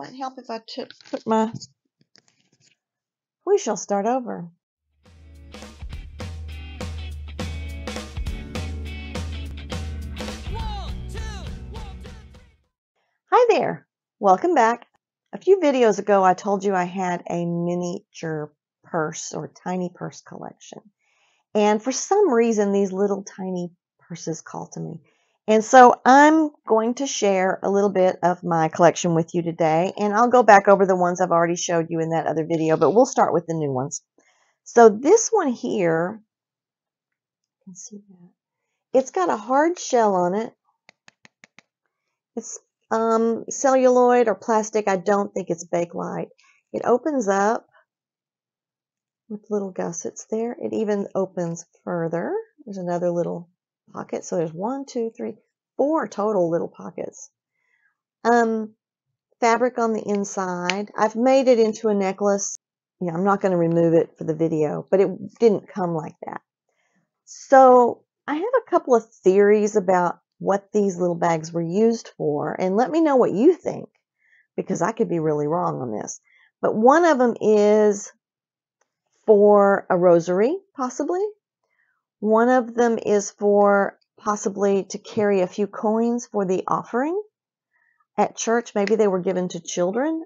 might help if I put my... We shall start over. One, two. Hi there. Welcome back. A few videos ago, I told you I had a miniature purse or tiny purse collection. And for some reason, these little tiny purses call to me. And so I'm going to share a little bit of my collection with you today. And I'll go back over the ones I've already showed you in that other video, but we'll start with the new ones. So this one here, you can see that. It's got a hard shell on it. It's celluloid or plastic. I don't think it's Bakelite. It opens up with little gussets there. It even opens further. There's another little pocket. So there's 4 total little pockets. Fabric on the inside. I've made it into a necklace. Yeah, I'm not going to remove it for the video, but it didn't come like that. So I have a couple of theories about what these little bags were used for, and let me know what you think, because I could be really wrong on this. But one of them is for a rosary, possibly. One of them is for possibly to carry a few coins for the offering at church. Maybe they were given to children.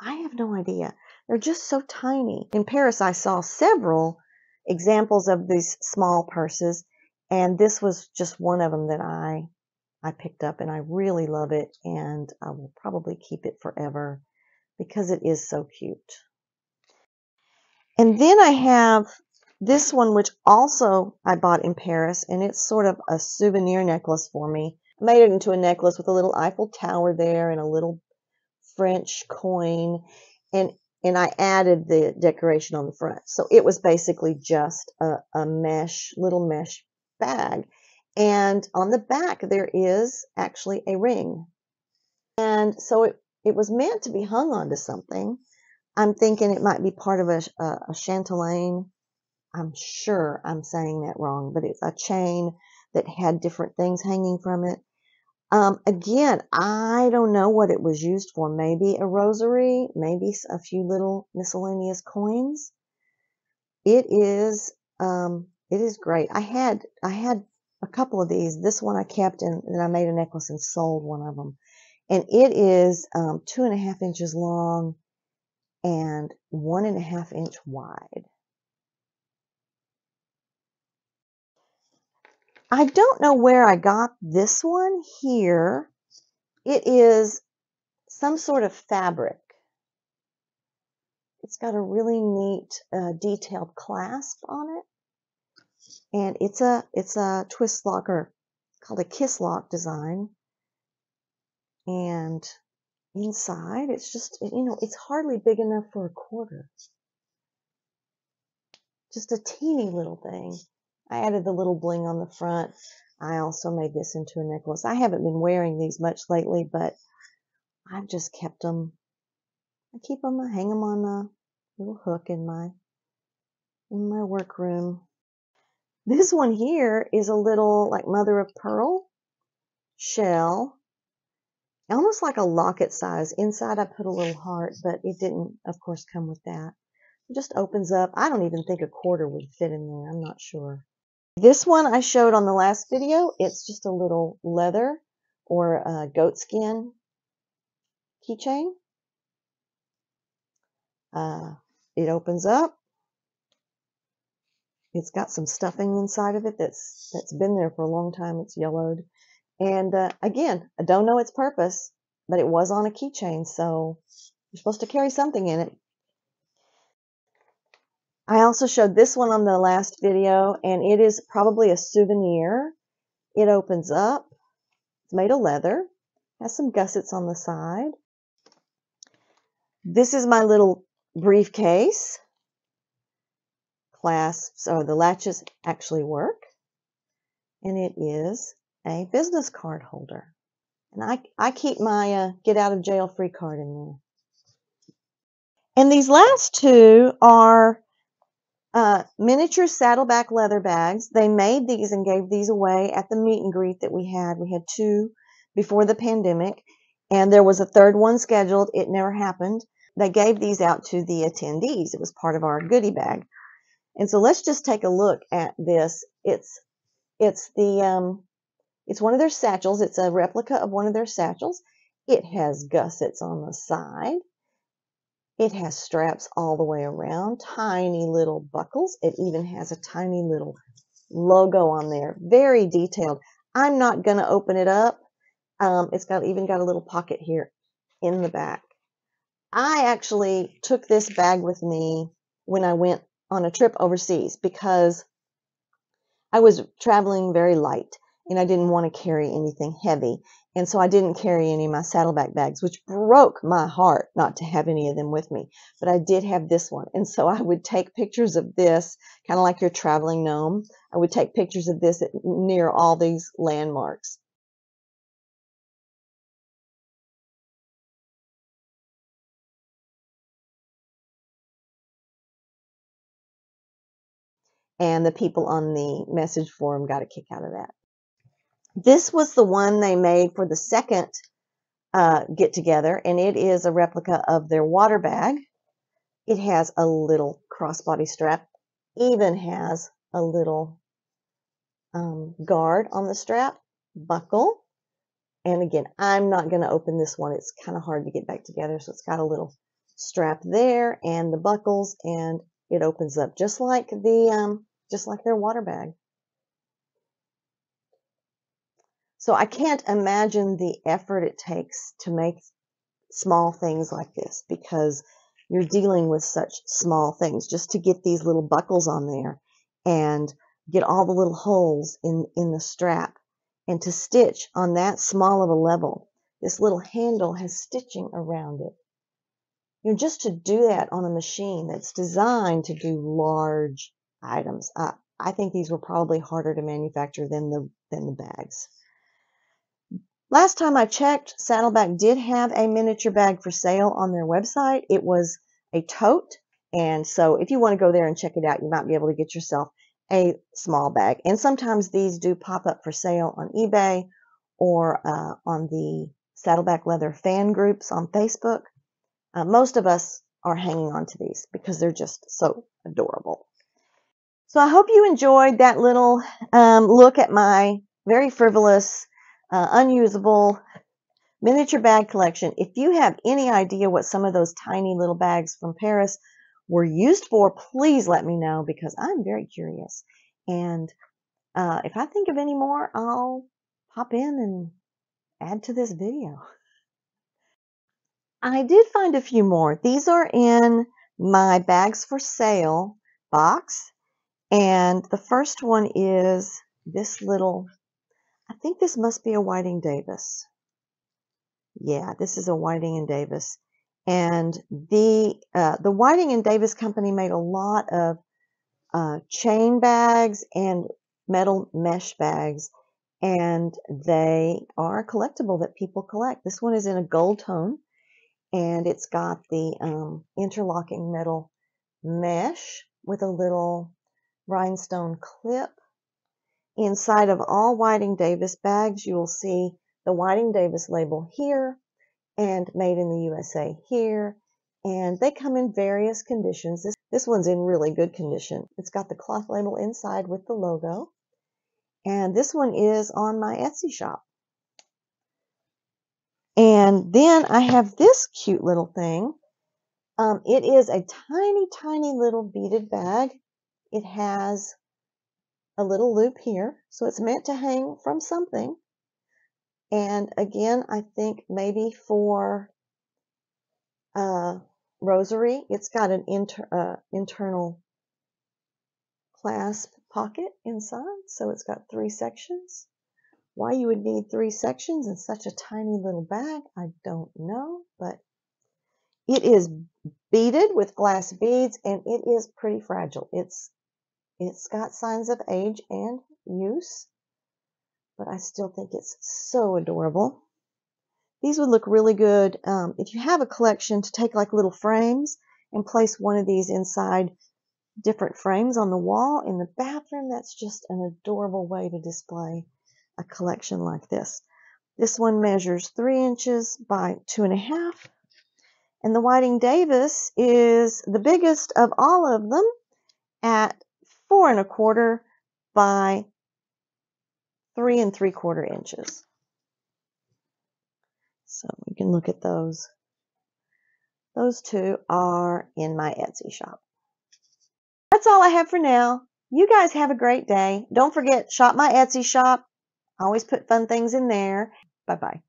I have no idea. They're just so tiny. In Paris, I saw several examples of these small purses, and this was just one of them that I picked up, and I really love it, and I will probably keep it forever because it is so cute. And then I have this one, which also I bought in Paris, and it's sort of a souvenir necklace for me. I made it into a necklace with a little Eiffel Tower there and a little French coin, and I added the decoration on the front. So it was basically just a little mesh bag. And on the back, there is actually a ring. And so it was meant to be hung onto something. I'm thinking it might be part of a Chatelaine. I'm sure I'm saying that wrong, but it's a chain that had different things hanging from it. Again, I don't know what it was used for. Maybe a rosary, maybe a few little miscellaneous coins. It is great. I had a couple of these. This one I kept, and I made a necklace and sold one of them. And it is 2.5 inches long and 1.5 inch wide. I don't know where I got this one here. It is some sort of fabric. It's got a really neat detailed clasp on it, and it's a twist lock, or called a kiss lock design. And inside, it's just, you know, it's hardly big enough for a quarter. Just a teeny little thing. I added the little bling on the front. I also made this into a necklace. I haven't been wearing these much lately, but I've just kept them. I keep them, I hang them on a little hook in my workroom. This one here is a little like mother of pearl shell, almost like a locket size. Inside I put a little heart, but it didn't, of course, come with that. It just opens up. I don't even think a quarter would fit in there. I'm not sure. This one I showed on the last video. It's just a little leather or a goatskin keychain. It opens up. It's got some stuffing inside of it that's been there for a long time. It's yellowed. And again, I don't know its purpose, but it was on a keychain, so you're supposed to carry something in it. I also showed this one on the last video, and it is probably a souvenir. It opens up. It's made of leather. Has some gussets on the side. This is my little briefcase. Clasps, or the latches actually work. And it is a business card holder. And I keep my get out of jail free card in there. And these last two are miniature Saddleback leather bags. They made these and gave these away at the meet and greet that we had. We had two before the pandemic, And there was a third one scheduled. It never happened. They gave these out to the attendees. It was part of our goodie bag. And so let's just take a look at this. It's one of their satchels. It's a replica of one of their satchels. It has gussets on the side. It has straps all the way around, tiny little buckles. It even has a tiny little logo on there. Very detailed. I'm not going to open it up. It's even got a little pocket here in the back. I actually took this bag with me when I went on a trip overseas because I was traveling very light and I didn't want to carry anything heavy. And so I didn't carry any of my Saddleback bags, which broke my heart not to have any of them with me. But I did have this one. And so I would take pictures of this, kind of like your traveling gnome. I would take pictures of this near all these landmarks. And the people on the message forum got a kick out of that. This was the one they made for the second get-together, and it is a replica of their water bag. It has a little crossbody strap, even has a little guard on the strap, buckle. And again, I'm not going to open this one. It's kind of hard to get back together, so it's got a little strap there and the buckles, and it opens up just like their water bag. So I can't imagine the effort it takes to make small things like this because you're dealing with such small things. Just to get these little buckles on there and get all the little holes in the strap and to stitch on that small of a level. This little handle has stitching around it. You know, just to do that on a machine that's designed to do large items. I think these were probably harder to manufacture than the bags. Last time I checked, Saddleback did have a miniature bag for sale on their website. It was a tote, and so if you want to go there and check it out, you might be able to get yourself a small bag. And sometimes these do pop up for sale on eBay or on the Saddleback Leather fan groups on Facebook. Most of us are hanging on to these because they're just so adorable. So I hope you enjoyed that little look at my very frivolous unusable miniature bag collection. If you have any idea what some of those tiny little bags from Paris were used for, please let me know because I'm very curious. And if I think of any more, I'll pop in and add to this video. I did find a few more. These are in my bags for sale box. And the first one is this little, I think this must be a Whiting Davis. Yeah, this is a Whiting and Davis. And the Whiting and Davis company made a lot of chain bags and metal mesh bags. And they are a collectible that people collect. This one is in a gold tone. And it's got the interlocking metal mesh with a little rhinestone clip. Inside of all Whiting Davis bags, you will see the Whiting Davis label here and made in the USA here. And they come in various conditions. This one's in really good condition. It's got the cloth label inside with the logo. And this one is on my Etsy shop. And then I have this cute little thing. It is a tiny, tiny little beaded bag. It has a little loop here, so it's meant to hang from something. And again, I think maybe for rosary, it's got an internal clasp pocket inside, so it's got three sections. Why you would need three sections in such a tiny little bag, I don't know, but it is beaded with glass beads and it is pretty fragile. It's got signs of age and use, but I still think it's so adorable. These would look really good if you have a collection to take like little frames and place one of these inside different frames on the wall in the bathroom. That's just an adorable way to display a collection like this. This one measures 3 inches by 2.5. And the Whiting Davis is the biggest of all of them at 4 1/4 by 3 3/4 inches. So we can look at those. Those two are in my Etsy shop. That's all I have for now. You guys have a great day. Don't forget, shop my Etsy shop. I always put fun things in there. Bye-bye.